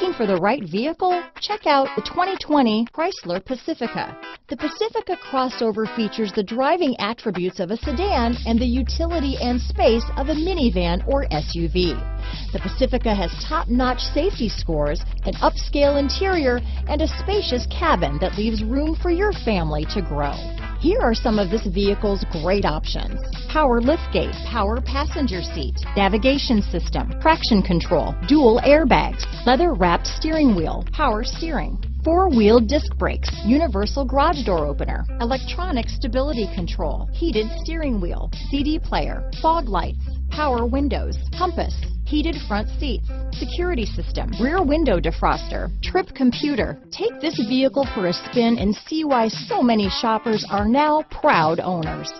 Looking for the right vehicle? Check out the 2020 Chrysler Pacifica. The Pacifica crossover features the driving attributes of a sedan and the utility and space of a minivan or SUV. The Pacifica has top-notch safety scores, an upscale interior, and a spacious cabin that leaves room for your family to grow. Here are some of this vehicle's great options: power liftgate, power passenger seat, navigation system, traction control, dual airbags, leather-wrapped steering wheel, power steering, four-wheel disc brakes, universal garage door opener, electronic stability control, heated steering wheel, CD player, fog lights, power windows, compass, heated front seats, security system, rear window defroster, trip computer. Take this vehicle for a spin and see why so many shoppers are now proud owners.